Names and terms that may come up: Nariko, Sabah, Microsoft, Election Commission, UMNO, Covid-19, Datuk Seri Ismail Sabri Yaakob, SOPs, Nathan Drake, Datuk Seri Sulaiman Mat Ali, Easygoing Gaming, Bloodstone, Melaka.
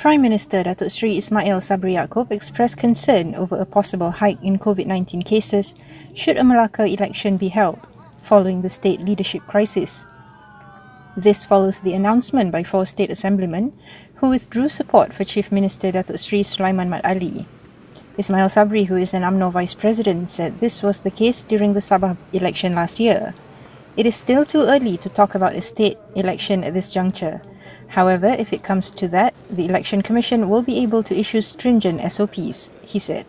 Prime Minister Datuk Seri Ismail Sabri Yaakob expressed concern over a possible hike in COVID-19 cases should a Melaka election be held following the state leadership crisis. This follows the announcement by four state assemblymen who withdrew support for Chief Minister Datuk Seri Sulaiman Mat Ali. Ismail Sabri, who is an UMNO Vice President, said this was the case during the Sabah election last year. It is still too early to talk about a state election at this juncture. However, if it comes to that, the Election Commission will be able to issue stringent SOPs, he said.